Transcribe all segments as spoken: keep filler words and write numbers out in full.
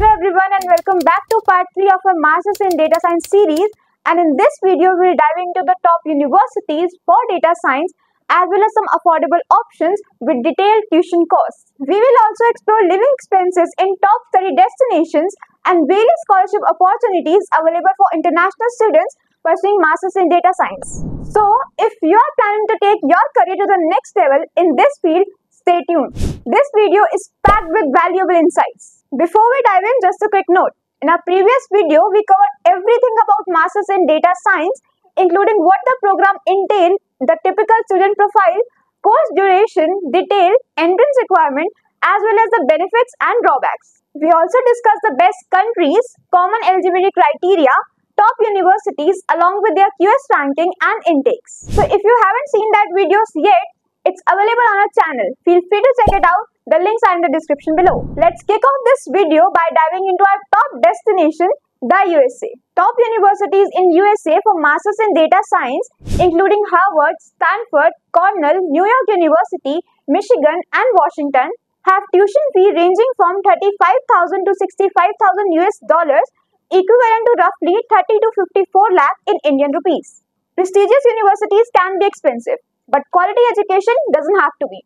Hello everyone and welcome back to part three of our Masters in Data Science series, and in this video we will dive into the top universities for data science as well as some affordable options with detailed tuition costs. We will also explore living expenses in top study destinations and various scholarship opportunities available for international students pursuing Masters in Data Science. So if you are planning to take your career to the next level in this field, stay tuned. This video is packed with valuable insights. Before we dive in, just a quick note. In our previous video, we covered everything about Masters in Data Science, including what the program entailed, the typical student profile, course duration, detail, entrance requirement, as well as the benefits and drawbacks. We also discussed the best countries, common eligibility criteria, top universities along with their Q S ranking and intakes. So if you haven't seen that videos yet, it's available on our channel. Feel free to check it out. The links are in the description below. Let's kick off this video by diving into our top destination, the U S A. Top universities in U S A for Masters in Data Science including Harvard, Stanford, Cornell, New York University, Michigan and Washington have tuition fee ranging from thirty-five thousand to sixty-five thousand U S dollars, equivalent to roughly thirty to fifty-four lakh in Indian rupees. Prestigious universities can be expensive, but quality education doesn't have to be.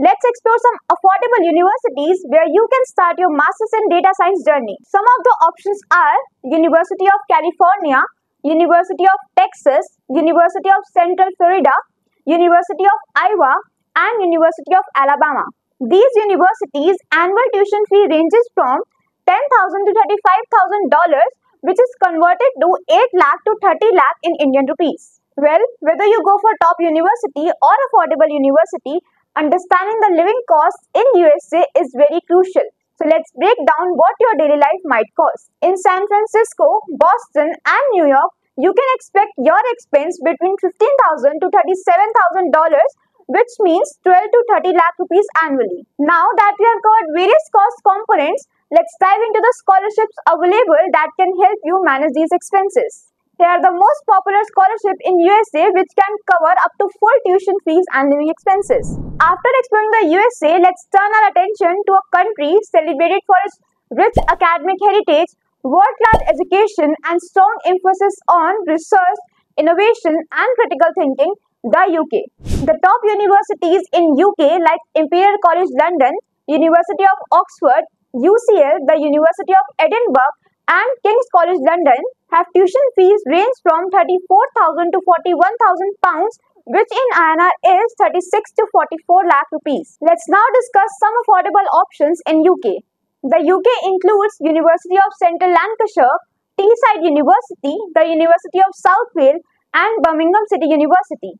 Let's explore some affordable universities where you can start your Masters in Data Science journey. Some of the options are University of California, University of Texas, University of Central Florida, University of Iowa, and University of Alabama. These universities' annual tuition fee ranges from ten thousand dollars to thirty-five thousand dollars, which is converted to eight lakh to thirty lakh in Indian rupees. Well, whether you go for top university or affordable university, understanding the living costs in U S A is very crucial. So let's break down what your daily life might cost. In San Francisco, Boston and New York, you can expect your expense between fifteen thousand to thirty-seven thousand dollars, which means twelve to thirty lakh rupees annually. Now that we have covered various cost components, let's dive into the scholarships available that can help you manage these expenses. They are the most popular scholarship in U S A, which can cover up to full tuition fees and living expenses. After exploring the U S A, let's turn our attention to a country celebrated for its rich academic heritage, world-class education and strong emphasis on research, innovation and critical thinking, the U K. The top universities in U K like Imperial College London, University of Oxford, U C L, the University of Edinburgh and King's College London have tuition fees range from thirty-four thousand to forty-one thousand pounds, which in I N R is thirty-six to forty-four lakh rupees. Let's now discuss some affordable options in U K. The U K includes University of Central Lancashire, Teesside University, the University of South Wales and Birmingham City University.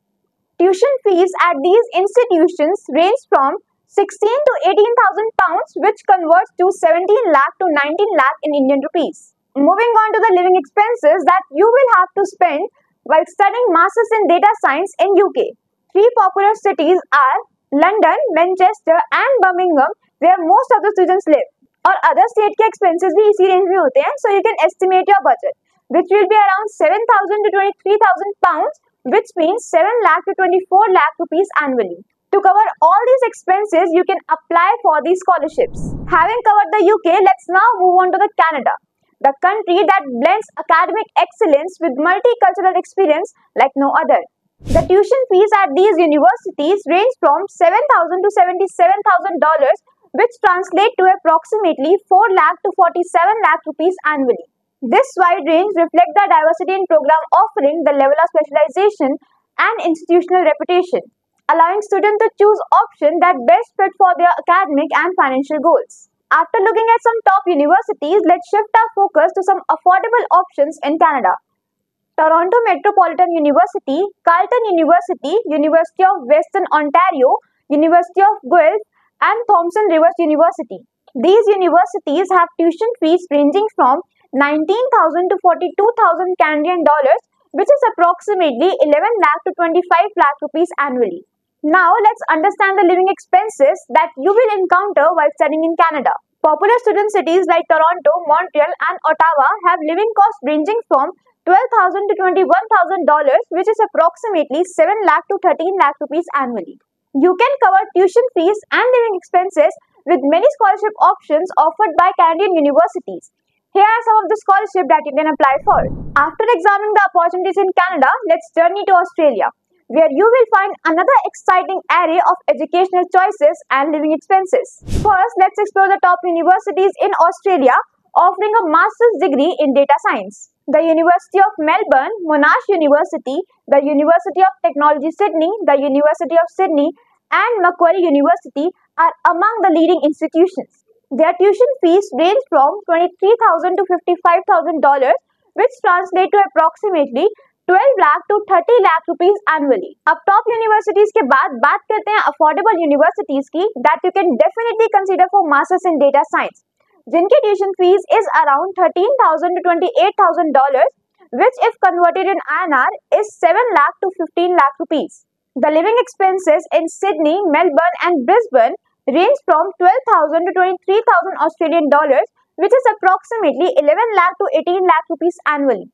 Tuition fees at these institutions range from sixteen to eighteen thousand pounds, which converts to seventeen lakh to nineteen lakh in Indian rupees. Moving on to the living expenses that you will have to spend while studying Masters in Data Science in U K. Three popular cities are London, Manchester and Birmingham, where most of the students live. Or other state ke expenses bhi isi range mein hote hain, so you can estimate your budget, which will be around seven thousand to twenty-three thousand pounds, which means seven lakh to twenty-four lakh rupees annually. To cover all these expenses, you can apply for these scholarships. Having covered the U K, let's now move on to the Canada, the country that blends academic excellence with multicultural experience like no other. The tuition fees at these universities range from seven thousand dollars to seventy-seven thousand dollars, which translate to approximately four lakh to forty-seven lakh rupees annually. This wide range reflects the diversity in program offering, the level of specialization and institutional reputation, allowing students to choose option that best fit for their academic and financial goals. After looking at some top universities, let's shift our focus to some affordable options in Canada. Toronto Metropolitan University, Carleton University, University of Western Ontario, University of Guelph, and Thompson Rivers University. These universities have tuition fees ranging from nineteen thousand to forty-two thousand Canadian dollars, which is approximately eleven lakh to twenty-five lakh rupees annually. Now let's understand the living expenses that you will encounter while studying in Canada. Popular student cities like Toronto, Montreal and Ottawa have living costs ranging from twelve thousand to twenty-one thousand dollars, which is approximately seven lakh to thirteen lakh rupees annually. You can cover tuition fees and living expenses with many scholarship options offered by Canadian universities. Here are some of the scholarships that you can apply for. After examining the opportunities in Canada, let's journey to Australia, where you will find another exciting array of educational choices and living expenses. First, let's explore the top universities in Australia offering a master's degree in data science. The University of Melbourne, Monash University, the University of Technology Sydney, the University of Sydney and Macquarie University are among the leading institutions. Their tuition fees range from twenty-three thousand dollars to fifty-five thousand dollars, which translate to approximately twelve lakh to thirty lakh rupees annually. Ab top universities ke baad baat karte hain affordable universities ki that you can definitely consider for masters in data science, jinki tuition fees is around thirteen thousand to twenty-eight thousand dollars, which if converted in I N R is seven lakh to fifteen lakh rupees. The living expenses in Sydney, Melbourne and Brisbane range from twelve thousand to twenty-three thousand Australian dollars, which is approximately eleven lakh to eighteen lakh rupees annually.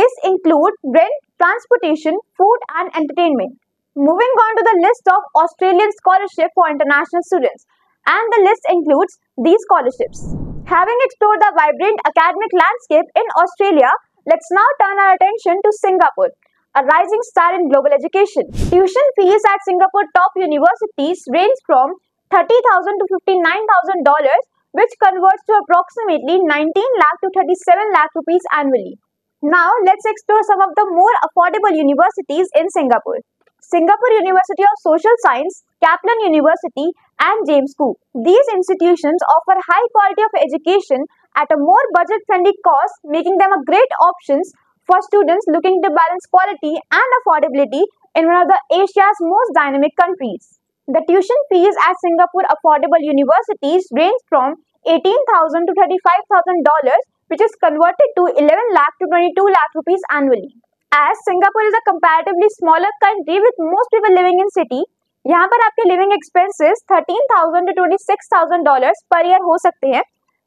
This includes rent, transportation, food and entertainment. Moving on to the list of Australian scholarships for international students, and the list includes these scholarships. Having explored the vibrant academic landscape in Australia, let's now turn our attention to Singapore, a rising star in global education. Tuition fees at Singapore top universities range from thirty thousand dollars to fifty-nine thousand dollars, which converts to approximately nineteen lakh to thirty-seven lakh rupees annually. Now, let's explore some of the more affordable universities in Singapore. Singapore University of Social Science, Kaplan University and James Cook. These institutions offer high quality of education at a more budget-friendly cost, making them a great options for students looking to balance quality and affordability in one of the Asia's most dynamic countries. The tuition fees at Singapore affordable universities range from eighteen thousand dollars to thirty-five thousand dollars, which is converted to eleven lakh to twenty-two lakh rupees annually. As Singapore is a comparatively smaller country with most people living in city, यहाँ पर आपके living expenses thirteen thousand to twenty-six thousand dollars per year हो सकते हैं,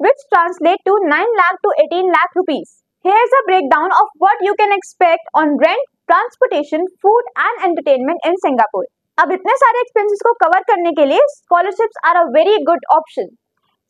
which translate to nine lakh to eighteen lakh rupees. Here is a breakdown of what you can expect on rent, transportation, food and entertainment in Singapore. अब इतने सारे expenses को cover करने के लिए scholarships are a very good option.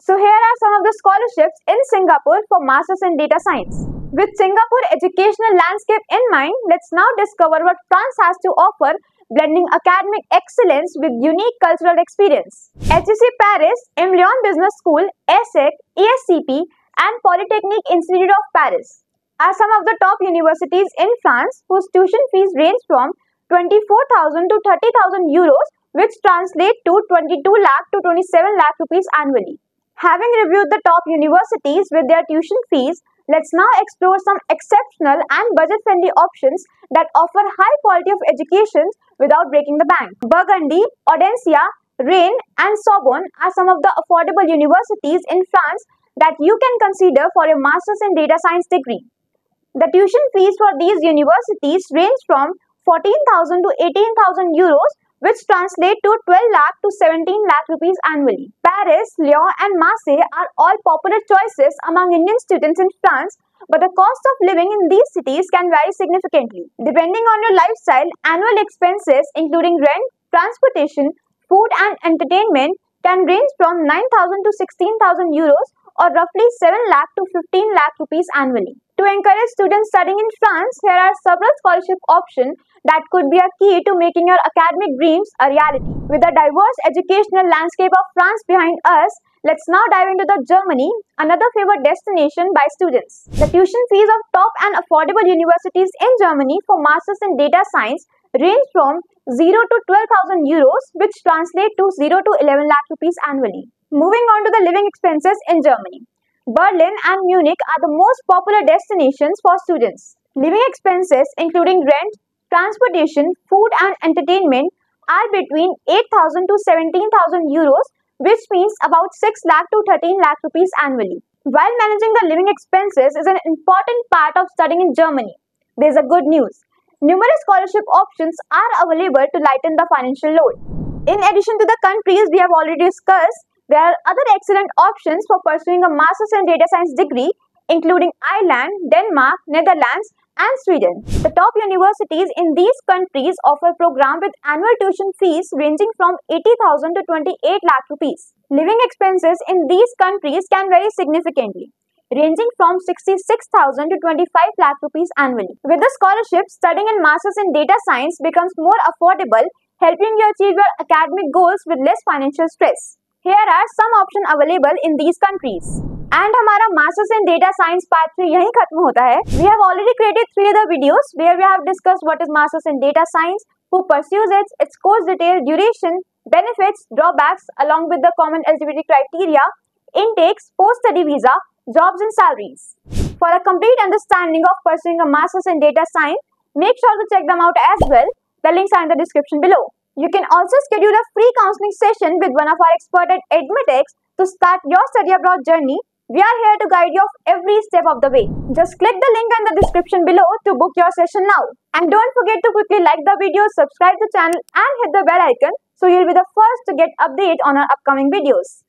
So here are some of the scholarships in Singapore for Masters in Data Science. With Singapore educational landscape in mind, let's now discover what France has to offer, blending academic excellence with unique cultural experience. H E C Paris, Emlyon Business School, ESSEC, E S C P and Polytechnic Institute of Paris are some of the top universities in France whose tuition fees range from twenty-four thousand to thirty thousand euros, which translate to twenty-two lakh to twenty-seven lakh rupees annually. Having reviewed the top universities with their tuition fees, let's now explore some exceptional and budget-friendly options that offer high quality of education without breaking the bank. Burgundy, Audencia, Rennes and Sorbonne are some of the affordable universities in France that you can consider for a master's in data science degree. The tuition fees for these universities range from fourteen thousand to eighteen thousand euros, which translate to twelve lakh to seventeen lakh rupees annually. Paris, Lyon and Marseille are all popular choices among Indian students in France, but the cost of living in these cities can vary significantly. Depending on your lifestyle, annual expenses including rent, transportation, food and entertainment can range from nine thousand to sixteen thousand euros, or roughly seven lakh to fifteen lakh rupees annually. To encourage students studying in France, here are several scholarship options that could be a key to making your academic dreams a reality. With the diverse educational landscape of France behind us, let's now dive into the Germany, another favorite destination by students. The tuition fees of top and affordable universities in Germany for masters in data science range from zero to twelve thousand euros, which translate to zero to eleven lakh rupees annually. Moving on to the living expenses in Germany, Berlin and Munich are the most popular destinations for students. Living expenses including rent, transportation, food and entertainment are between eight thousand to seventeen thousand euros, which means about six lakh to thirteen lakh rupees annually. While managing the living expenses is an important part of studying in Germany, there is a good news. Numerous scholarship options are available to lighten the financial load. In addition to the countries we have already discussed, there are other excellent options for pursuing a master's in data science degree, including Ireland, Denmark, Netherlands and Sweden. The top universities in these countries offer programs with annual tuition fees ranging from eighty thousand to twenty-eight lakh rupees. Living expenses in these countries can vary significantly, ranging from sixty-six thousand to twenty-five lakh rupees annually. With the scholarship, studying in masters in data science becomes more affordable, helping you achieve your academic goals with less financial stress. Here are some options available in these countries. And हमारा Masters in Data Science Part three यहीं खत्म होता है. We have already created three other videos where we have discussed what is Masters in Data Science, who pursues it, its course detail, duration, benefits, drawbacks, along with the common eligibility criteria, intakes, post-study visa, jobs and salaries. For a complete understanding of pursuing a Masters in Data Science, make sure to check them out as well. The links are in the description below. You can also schedule a free counseling session with one of our experts at AdmitX to start your study abroad journey. We are here to guide you every step of the way. Just click the link in the description below to book your session now. And don't forget to quickly like the video, subscribe to the channel and hit the bell icon so you'll be the first to get update on our upcoming videos.